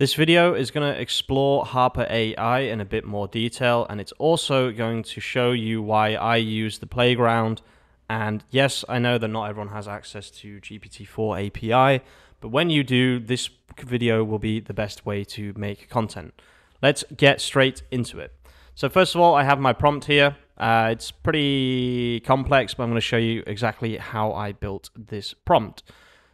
This video is going to explore Harpa AI in a bit more detail, and it's also going to show you why I use the playground. And yes, I know that not everyone has access to GPT-4 API, but when you do, this video will be the best way to make content. Let's get straight into it. So first of all, I have my prompt here. It's pretty complex, but I'm going to show you exactly how I built this prompt.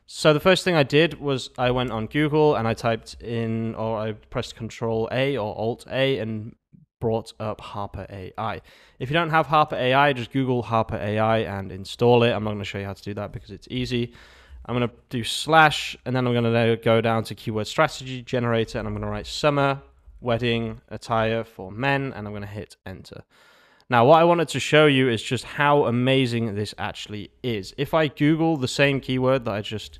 So the first thing I did was I went on Google and I typed in, or I pressed Control A or Alt A and brought up Harpa AI. If you don't have Harpa AI, just Google Harpa AI and install it. I'm not going to show you how to do that because it's easy. I'm going to do slash, and then I'm going to go down to keyword strategy generator, and I'm going to write summer wedding attire for men, and I'm going to hit enter. Now, what I wanted to show you is just how amazing this actually is. If I Google the same keyword that I just,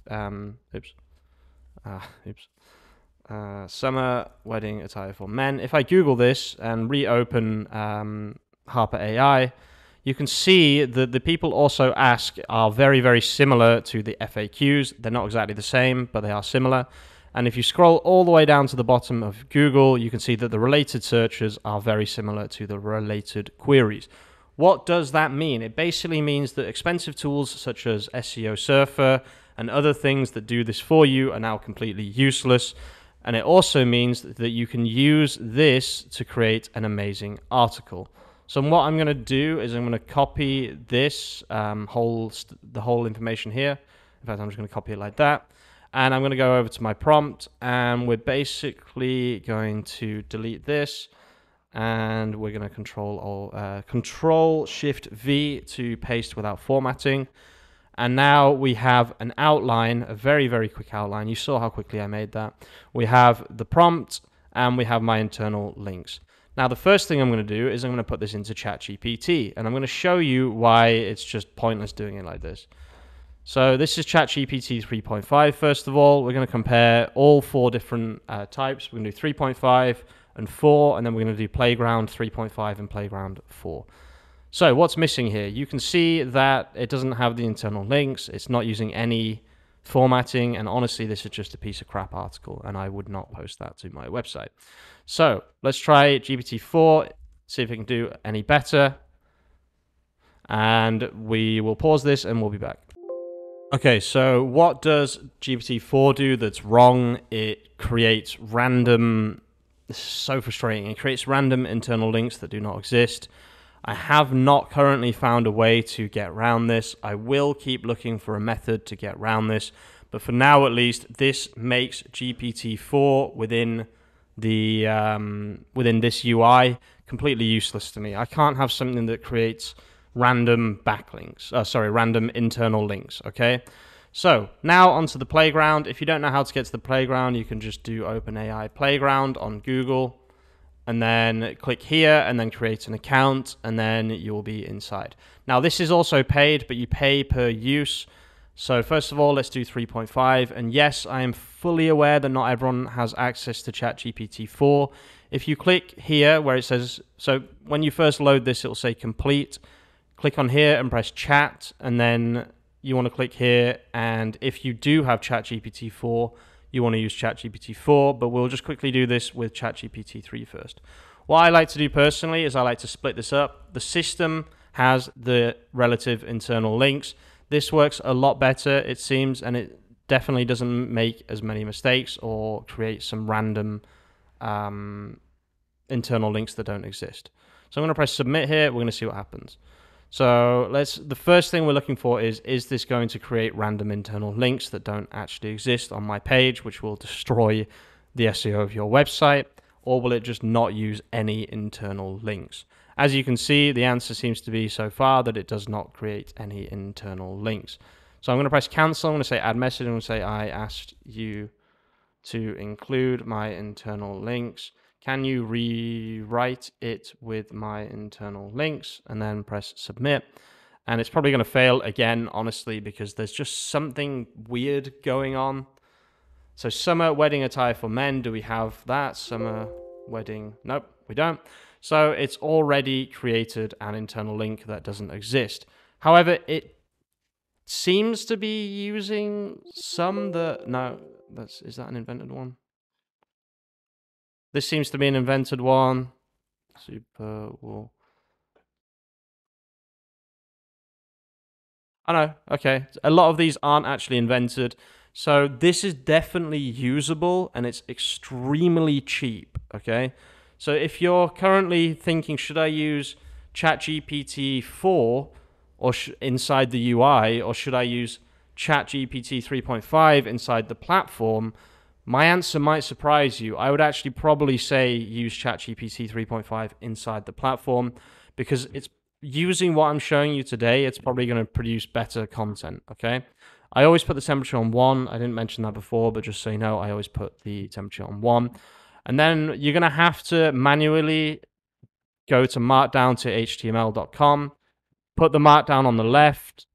summer wedding attire for men. If I Google this and reopen Harpa AI, you can see that the people also ask are very, very similar to the FAQs. They're not exactly the same, but they are similar. And if you scroll all the way down to the bottom of Google, you can see that the related searches are very similar to the related queries. What does that mean? It basically means that expensive tools such as SEO Surfer and other things that do this for you are now completely useless. And it also means that you can use this to create an amazing article. So what I'm going to do is I'm going to copy this the whole information here. In fact, I'm just going to copy it like that. And I'm going to go over to my prompt, and we're basically going to delete this, and we're going to Control Shift V to paste without formatting. And now we have an outline, a very, very quick outline. You saw how quickly I made that. We have the prompt and we have my internal links. Now, the first thing I'm going to do is I'm going to put this into ChatGPT, and I'm going to show you why it's just pointless doing it like this. So this is ChatGPT 3.5. First of all, we're going to compare all four different types. We're going to do 3.5 and 4, and then we're going to do Playground 3.5 and Playground 4. So what's missing here? You can see that it doesn't have the internal links. It's not using any formatting. And honestly, this is just a piece of crap article, and I would not post that to my website. So let's try GPT-4, see if it can do any better. And we will pause this and we'll be back. Okay, so what does GPT-4 do that's wrong? It creates random, this is so frustrating, it creates random internal links that do not exist. I have not currently found a way to get around this. I will keep looking for a method to get around this, but for now at least, this makes GPT-4 within the within this UI completely useless to me. I can't have something that creates random backlinks, random internal links, okay? So now onto the playground. If you don't know how to get to the playground, you can just do OpenAI Playground on Google, and then click here, and then create an account, and then you'll be inside. Now this is also paid, but you pay per use. So first of all, let's do 3.5. And yes, I am fully aware that not everyone has access to ChatGPT 4. If you click here where it says, so when you first load this, it'll say complete. Click on here and press chat, and then you want to click here, and if you do have ChatGPT 4, you want to use ChatGPT 4, but we'll just quickly do this with ChatGPT 3 first. What I like to do personally is I like to split this up. The system has the relative internal links. This works a lot better, it seems, and it definitely doesn't make as many mistakes or create some random internal links that don't exist. So I'm going to press submit here, we're going to see what happens. So the first thing we're looking for is this going to create random internal links that don't actually exist on my page, which will destroy the SEO of your website, or will it just not use any internal links? As you can see, the answer seems to be so far that it does not create any internal links. So I'm going to press cancel, I'm going to say add message, I'm going to say I asked you to include my internal links. Can you rewrite it with my internal links? And then press submit. And it's probably going to fail again, honestly, because there's just something weird going on. So summer wedding attire for men. Do we have that? Summer wedding. Nope, we don't. So it's already created an internal link that doesn't exist. However, it seems to be using some that... No, is that an invented one? This seems to be an invented one. Super wall. I know. Okay. A lot of these aren't actually invented. So this is definitely usable and it's extremely cheap. Okay. So if you're currently thinking, should I use ChatGPT 4 or inside the UI, or should I use ChatGPT 3.5 inside the platform? My answer might surprise you. I would actually probably say use ChatGPT 3.5 inside the platform, because it's using what I'm showing you today, it's probably going to produce better content, okay? I always put the temperature on 1. I didn't mention that before, but just so you know, I always put the temperature on 1. And then you're going to have to manually go to markdown.html.com, put the markdown on the left,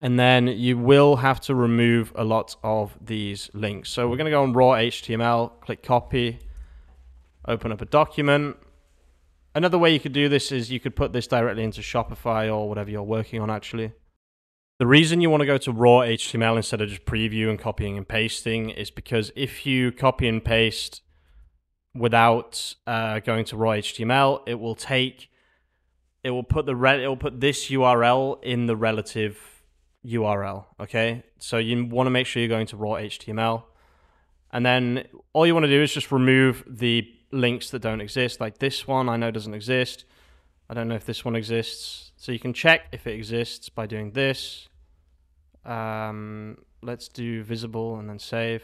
and then you will have to remove a lot of these links. So we're going to go on raw HTML, click copy, open up a document. Another way you could do this is you could put this directly into Shopify or whatever you're working on, actually. The reason you want to go to raw HTML instead of just preview and copying and pasting is because if you copy and paste without going to raw HTML, it will put this URL in the relative URL, okay? So you want to make sure you're going to raw HTML. And then all you want to do is just remove the links that don't exist, like this one I know doesn't exist. I don't know if this one exists. So you can check if it exists by doing this. Let's do visible and then save.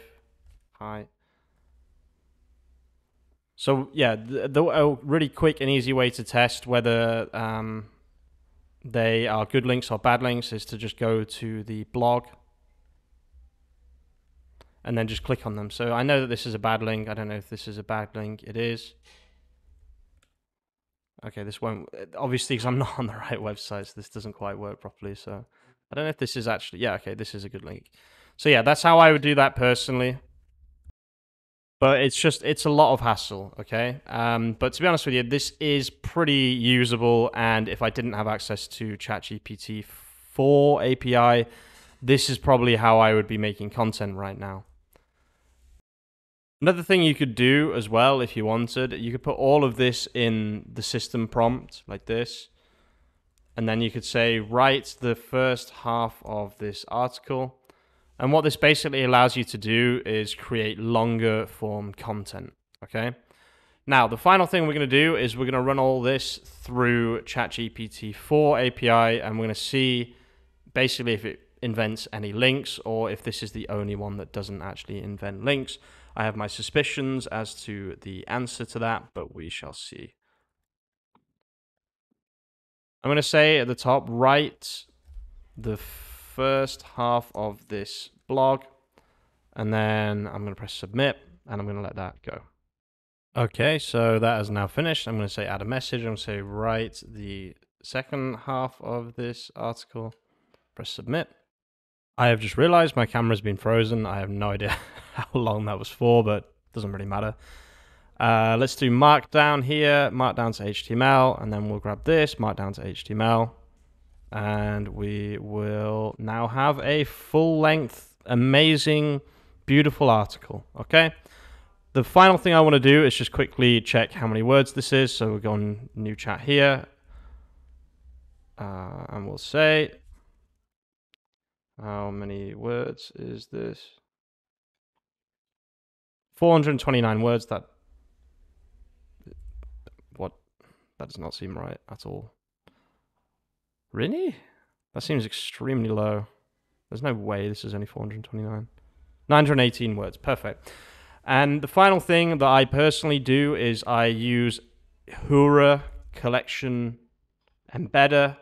Hi. So yeah, a really quick and easy way to test whether they are good links or bad links is to just go to the blog and then just click on them. So I know that this is a bad link. I don't know if this is a bad link. It is. Okay, this won't, obviously, because I'm not on the right website, so this doesn't quite work properly. So I don't know if this is actually, yeah, okay, this is a good link. So yeah, that's how I would do that personally. But it's just, it's a lot of hassle, okay? But to be honest with you, this is pretty usable. And if I didn't have access to ChatGPT 4 API, this is probably how I would be making content right now. Another thing you could do as well, if you wanted, you could put all of this in the system prompt like this. And then you could say, write the first half of this article. And what this basically allows you to do is create longer form content, okay? Now, the final thing we're going to do is we're going to run all this through ChatGPT 4 API, and we're going to see basically if it invents any links or if this is the only one that doesn't actually invent links. I have my suspicions as to the answer to that, but we shall see. I'm going to say at the top, write the first half of this blog, and then I'm going to press submit, and I'm going to let that go. Okay, so that is now finished. I'm going to say add a message. I'm going to say write the second half of this article, press submit. I have just realized my camera's been frozen. I have no idea how long that was for, but it doesn't really matter. Let's do markdown here, markdown to HTML, and then we'll grab this, markdown to HTML. And we will now have a full-length, amazing, beautiful article, okay? The final thing I want to do is just quickly check how many words this is. So we'll go on new chat here, and we'll say... how many words is this? 429 words. That does not seem right at all. Really? That seems extremely low. There's no way this is only 429. 918 words. Perfect. And the final thing that I personally do is I use Hura Collection Embedder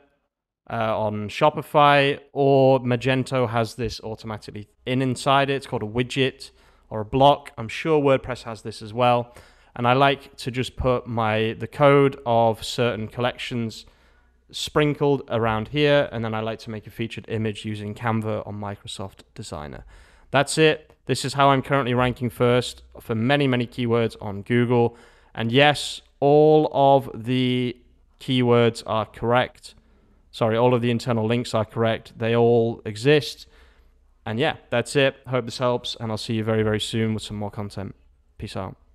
on Shopify, or Magento has this automatically inside it. It's called a widget or a block. I'm sure WordPress has this as well. And I like to just put the code of certain collections sprinkled around here. And then I like to make a featured image using Canva on Microsoft Designer. That's it. This is how I'm currently ranking first for many, many keywords on Google. And yes, all of the keywords are correct. Sorry, all of the internal links are correct. They all exist. And yeah, that's it. Hope this helps, and I'll see you very, very soon with some more content. Peace out.